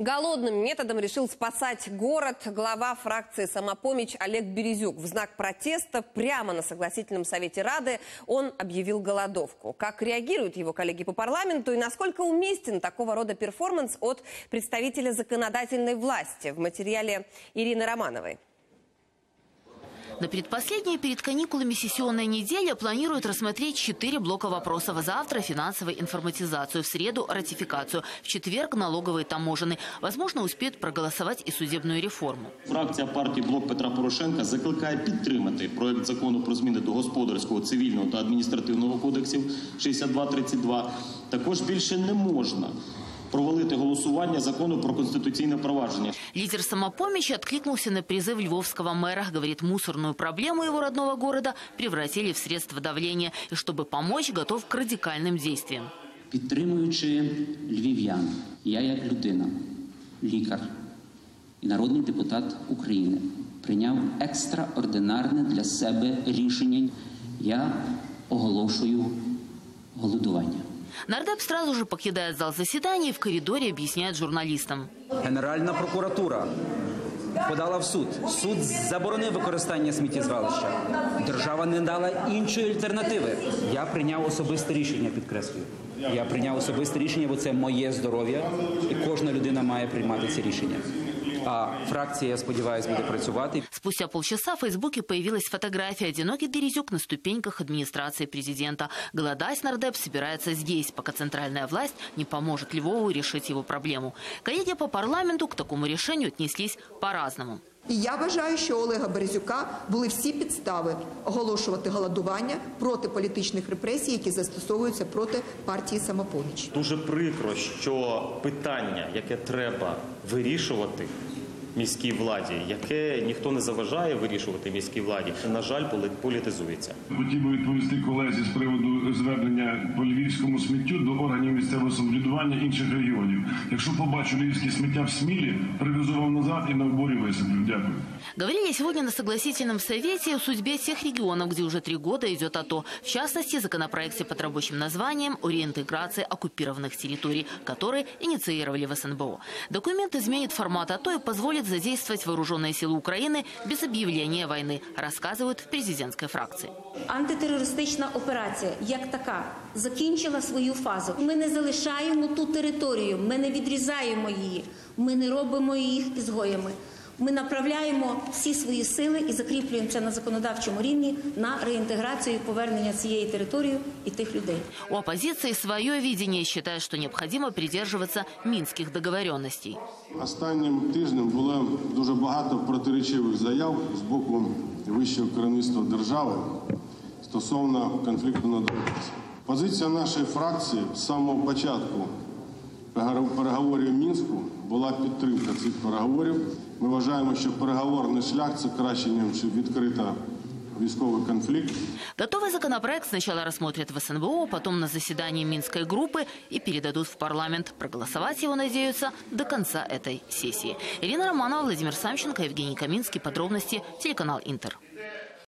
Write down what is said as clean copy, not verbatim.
Голодным методом решил спасать город глава фракции «Самопомощь» Олег Березюк. В знак протеста прямо на согласительном совете Рады он объявил голодовку. Как реагируют его коллеги по парламенту и насколько уместен такого рода перформанс от представителя законодательной власти? В материале Ирины Романовой. На предпоследней перед каникулами сессионной недели планируют рассмотреть 4 блока вопросов. Завтра – финансовую информатизацию, в среду – ратификацию, в четверг – налоговые, таможенные. Возможно, успеют проголосовать и судебную реформу. Фракция партии «Блок Петра Порошенка» закликає підтримати проект закону про зміни до господарського, цивільного та адміністративного кодексів 6232. Також більше не можна провалити голосування закону про конституционное провадження. Лидер «Самопомощи» откликнулся на призыв львовского мэра. Говорит, мусорную проблему его родного города превратили в средство давления. И чтобы помочь, готов к радикальным действиям. Підтримуючи львів'ян, я як людина, лікар і народний депутат України прийняв екстраординарне для себе рішення. Я оголошую голодування. Нардеп сразу же покидает зал заседаний и в коридоре объясняет журналистам. Генеральная прокуратура подала в суд. Суд заборонив використання сміттєзвалища. Держава не дала іншої альтернативи. Я принял особисте рішення, підкреслюю. Я принял особисте рішення, бо це моє здоров'я, і кожна людина має приймати це рішення. А фракция, я сподіваюсь, буде працювати. Спустя полчаса в Фейсбуке появилась фотография. Одинокий Березюк на ступеньках администрации президента. Голодать нардеп собирается здесь, пока центральная власть не поможет Львову решить его проблему. Коллеги по парламенту к такому решению отнеслись по-разному. І я вважаю, що у Олега Березюка були всі підстави оголошувати голодування проти політичних репресій, які застосовуються проти партії «Самопоміч». Дуже прикро, що питання, яке треба вирішувати міській владі, яке ніхто не заважає вирішувати міській владі, на жаль, політизується. Хотів би відповісти колезі з приводу звернення по львівському сміттю до органів місцевого самоврядування інших регіонів. Якщо побачу львівське сміття в Смілі, привезу вам назад і на вборі висиплю. Дякую. Говорили сегодня на согласительном совете о судьбе тех регионов, где уже 3 года идет АТО. В частности, законопроекте под рабочим названием о реинтеграции оккупированных территорий, которые инициировали в СНБО. Документ изменит формат АТО и позволит задействовать вооруженные силы Украины без объявления войны, рассказывают в президентской фракции. Антитерористична операція, як така, закінчила свою фазу. Ми не залишаємо ту територію, ми не відрізаємо її, ми не робимо їх ізгоями. Ми направляємо всі свої сили і закріплюємося на законодавчому рівні на реінтеграцію і повернення цієї території і тих людей. У оппозиции свое видение, считает, что необходимо придерживаться минских договоренностей. Останнім тижнем було дуже багато протиречивих заяв з боку вищого керівництва держави стосовно конфлікту на Донбасі. Позиція нашої фракції з самого початку переговорів в Мінську була підтримка цих переговорів. Ми вважаємо, що переговорний шлях – це краще, ніж відкрита військовий конфлікт. Готовый законопроект сначала рассмотрят в СНБО, потом на заседании Минской группы и передадут в парламент. Проголосовать его надеются до конца этой сессии. Ирина Романова, Владимир Самченко, Евгений Каминский. Подробности – телеканал «Интер».